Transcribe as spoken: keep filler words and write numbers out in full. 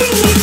Watching me.